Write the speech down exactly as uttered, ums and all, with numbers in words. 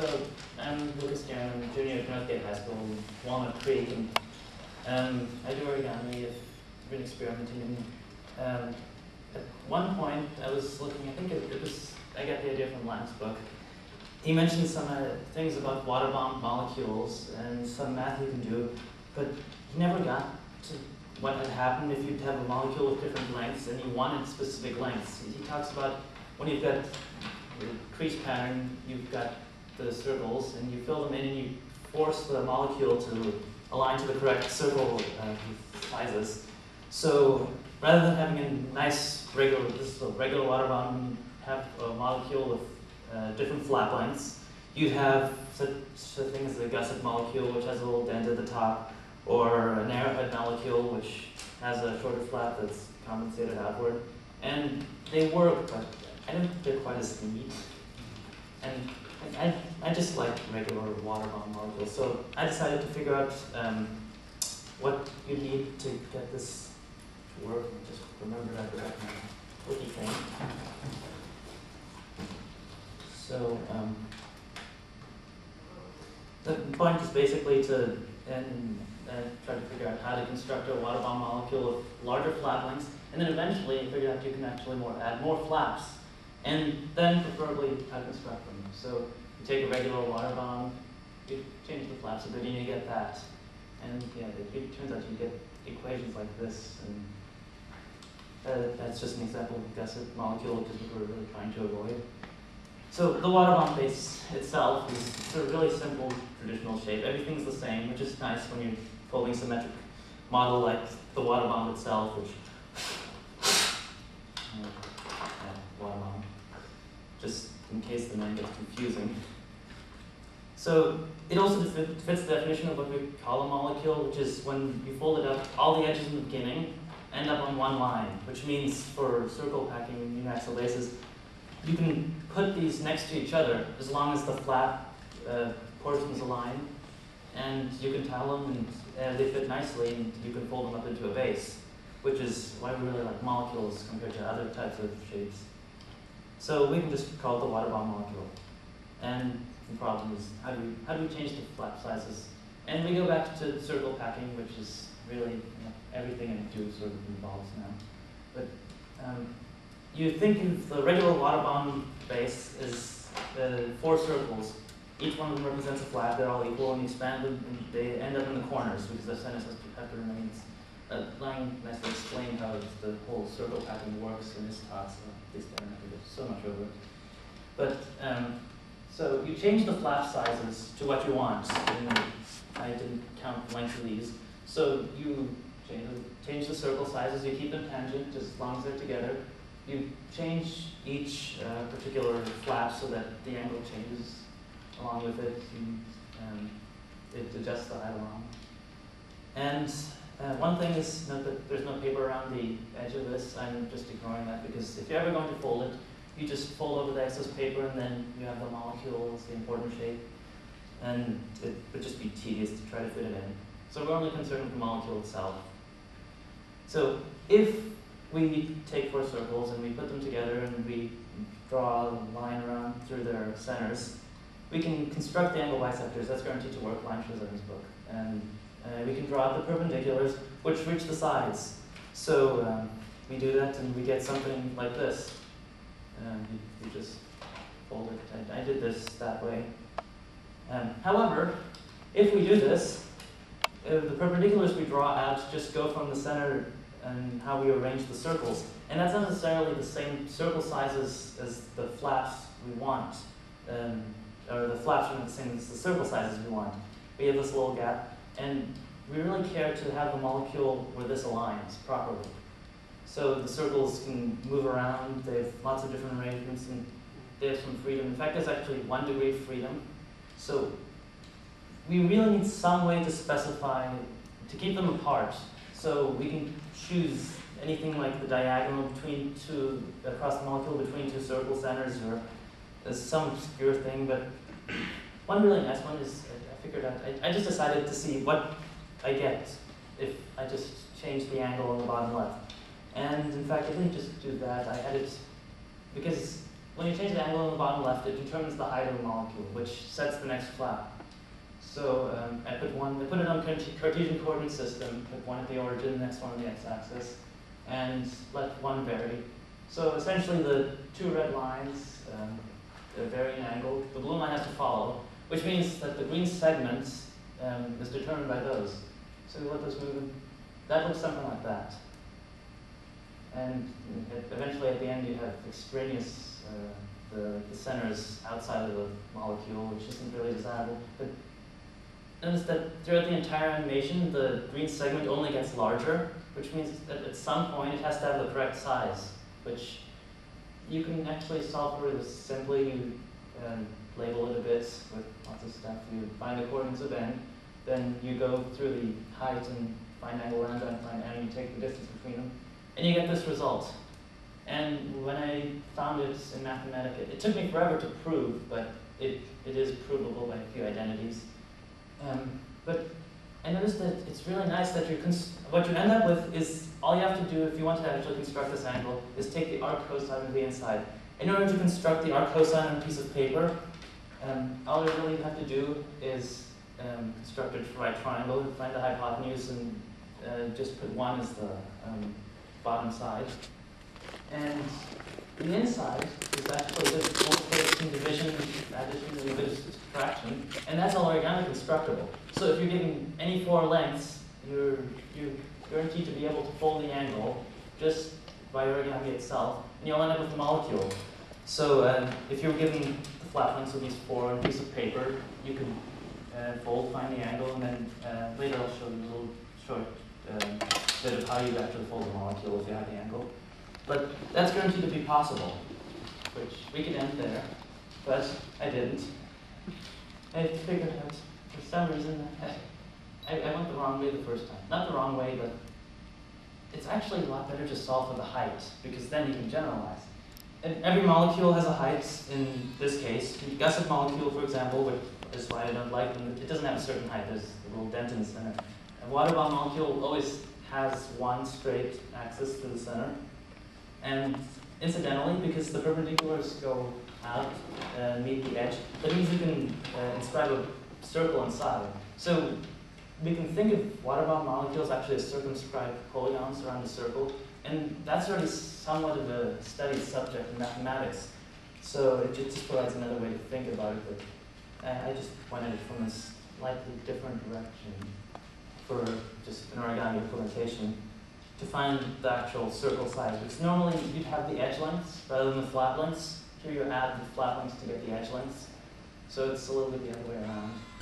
So I'm Lucas Garron, I'm a junior at Northgate High School, Walnut Creek, and um, I do origami. I've been experimenting. And, um, at one point, I was looking. I think it, it was. I got the idea from Lance book. He mentioned some uh, things about waterbomb molecules and some math you can do, but he never got to what had happened if you'd have a molecule of different lengths and you wanted specific lengths. He talks about when you've got the crease pattern, you've got the circles, and you fill them in and you force the molecule to align to the correct circle uh, sizes. So rather than having a nice regular, this is a regular waterbomb, have a molecule with Uh, different flap lengths, you'd have such, such things as the gusset molecule, which has a little dent at the top, or an arrowhead molecule, which has a shorter flap that's compensated outward. And they work, but I don't think they're quite as neat. And I, I just like regular waterbomb molecules, so I decided to figure out um, what you need to get this to work. And just remember that I got my wiki thing. So um, the point is basically to and, and try to figure out how to construct a waterbomb molecule of larger flap lengths, and then eventually figure out you can actually more add more flaps, and then preferably how to construct them. So you take a regular waterbomb, you change the flaps a bit, and you get that. And yeah, it turns out you get equations like this. And that, that's just an example of a gusset molecule, which is what we're really trying to avoid. So the waterbomb base itself is a really simple, traditional shape. Everything's the same, which is nice when you're folding symmetric model like the waterbomb itself, which uh, yeah, waterbomb, just in case the name gets confusing. So it also fits the definition of what we call a molecule, which is when you fold it up, all the edges in the beginning end up on one line, which means for circle packing and uniaxial bases, you can put these next to each other as long as the flap uh, portions align, and you can tile them, and uh, they fit nicely, and you can fold them up into a base, which is why we really like molecules compared to other types of shapes. So we can just call it the waterbomb molecule. And the problem is, how do we, how do we change the flap sizes? And we go back to circle packing, which is really, you know, everything I do sort of involves now. But, um, you think of the regular waterbomb base is uh, four circles. Each one of them represents a flap. They're all equal, and you expand them, and they end up in the corners because the centers have to remain. Uh, Lang nicely explained how the whole circle pattern works in this talk, so please don't have to go so much over it. But um, so you change the flap sizes to what you want. And I didn't count the length of these, so you change the, change the circle sizes. You keep them tangent as long as they're together. You change each uh, particular flap so that the angle changes along with it, and um, it adjusts the eye along. And uh, one thing is, note that there's no paper around the edge of this. I'm just ignoring that because if you're ever going to fold it, you just fold over the excess paper, and then you have the molecule, it's the important shape. And it would just be tedious to try to fit it in. So we're only concerned with the molecule itself. So if we take four circles and we put them together and we draw a line around through their centers, we can construct the angle bisectors. That's guaranteed to work. Line shows in his book. And uh, we can draw out the perpendiculars, which reach the sides. So um, we do that and we get something like this. Um, you, you just fold it. I, I did this that way. Um, however, if we do this, uh, the perpendiculars we draw out just go from the center and how we arrange the circles. And that's not necessarily the same circle sizes as the flaps we want, um, or the flaps are not the same as the circle sizes we want. We have this little gap, and we really care to have the molecule where this aligns properly. So the circles can move around, they have lots of different arrangements, and they have some freedom. In fact, there's actually one degree of freedom. So we really need some way to specify, to keep them apart. So we can choose anything like the diagonal between two, across the molecule between two circle centers, or uh, some obscure thing. But one really nice one is, I, I figured out, I, I just decided to see what I get if I just change the angle on the bottom left. And in fact, I didn't just do that. I added, because When you change the angle on the bottom left, it determines the height of the molecule, which sets the next flap. So um, I put one, I put it on Cartesian coordinate system, put one at the origin, the next one on the x-axis, and let one vary. So essentially the two red lines, um, they're varying angle, the blue line has to follow, which means that the green segment um, is determined by those. So we let those move in. That looks something like that. And eventually at the end you have extraneous, uh, the, the center is outside of the molecule, which isn't really desirable. But notice that throughout the entire animation, the green segment only gets larger, which means that at some point it has to have the correct size, which you can actually solve for this simply. You um, label it a bit with lots of stuff. You find the coordinates of n, then you go through the height and find angle lambda and find n, and you take the distance between them, and you get this result. And when I found it in Mathematica, it, it took me forever to prove, but it, it is provable by a few identities. Um, but I noticed that it's really nice that you what you end up with is, all you have to do if you want to actually construct this angle is take the arc cosine of the inside. In order to construct the arc cosine on a piece of paper, um, all you really have to do is um, construct a right triangle, find the hypotenuse, and uh, just put one as the um, bottom side. And the inside is actually just multiplication, division, addition, and a bit of subtraction, and that's all organically constructible. So if you're given any four lengths, you're, you're guaranteed to be able to fold the angle just by origami itself, and you'll end up with a molecule. So uh, if you're given the flat lengths of these four on a piece of paper, you can uh, fold, find the angle, and then uh, later I'll show you a little short um, bit of how you actually fold the molecule if you have the angle. But that's guaranteed to be possible, which we could end there, but I didn't. I figured out, for some reason, I, I went the wrong way the first time. Not the wrong way, but it's actually a lot better to solve for the height, because then you can generalize. And every molecule has a height in this case. The gusset molecule, for example, which is why I don't like them, it doesn't have a certain height. There's a little dent in the center. A waterbomb molecule always has one straight axis to the center. And incidentally, because the perpendiculars go out and uh, meet the edge, that means you can uh, inscribe a circle inside. So we can think of waterbomb molecules actually as circumscribed polygons around a circle, and that's already somewhat of a studied subject in mathematics. So it just provides another way to think about it, but I just wanted it from a slightly different direction for just an origami implementation, to find the actual circle size, because normally you'd have the edge lengths rather than the flat lengths. Here you add the flat lengths to get the edge lengths. So it's a little bit the other way around.